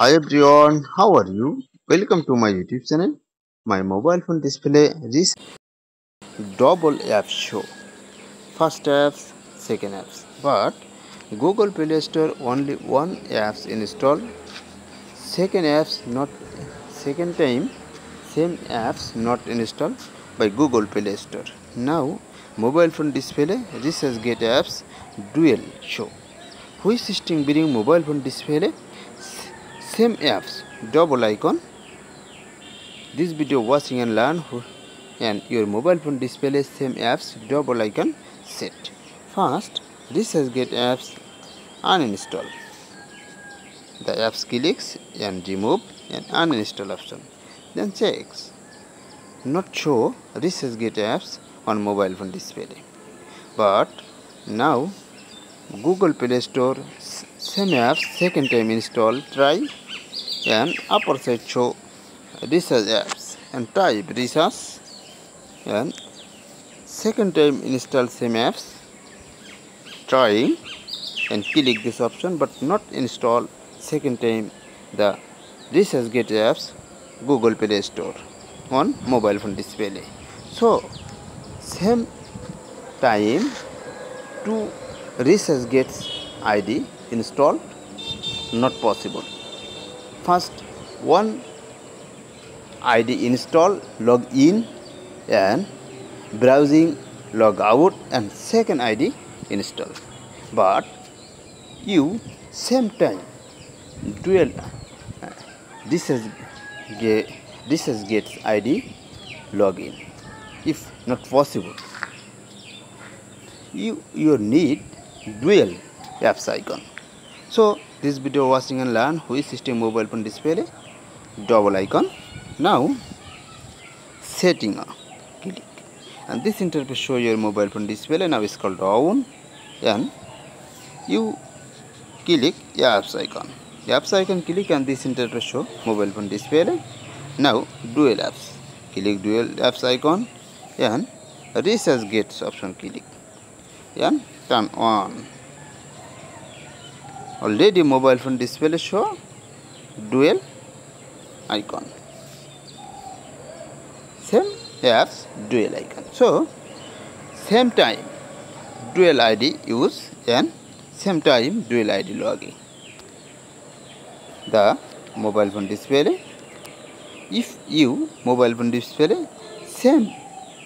Hi everyone, how are you? Welcome to my YouTube channel. My mobile phone display this double app show. First apps, second apps. But Google Play Store only one apps installed. Second apps not second time. Same apps not installed by Google Play Store. Now mobile phone display ResearchGate apps dual show. Which system bring mobile phone display? Same apps double icon. This video watching and learn and your mobile phone display same apps double icon set. First ResearchGate apps uninstall. The apps clicks and remove and uninstall option. Then checks not show ResearchGate apps on mobile phone display. But now Google Play Store same apps second time install try and upper side show research apps and type research and second time install same apps try and click this option but not install second time the ResearchGate apps Google Play Store on mobile phone display. So same time two ResearchGate ID installed not possible. First one ID install log in and browsing log out and second ID install, but you same time dual ResearchGate ID login. If not possible, you need dual apps icon. So this video watching and learn which system mobile phone display double icon. Now setting click and this interface show your mobile phone display. Now scroll down and you click apps icon. Apps icon click and this interface show mobile phone display. Now dual apps click dual apps icon and ResearchGate option click and turn on. Already mobile phone display show dual icon. Same apps dual icon. So same time dual ID use and same time dual ID login. The mobile phone display. If you mobile phone display same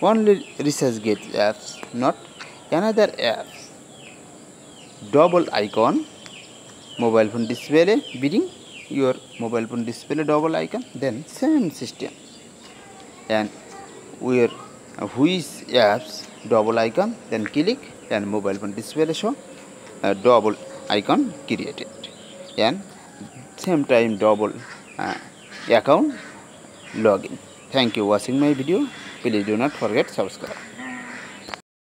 only ResearchGate apps not another apps double icon mobile phone display beating your mobile phone display double icon, then same system and where which apps double icon then click and mobile phone display show double icon created and same time double account login. Thank you watching my video. Please do not forget subscribe.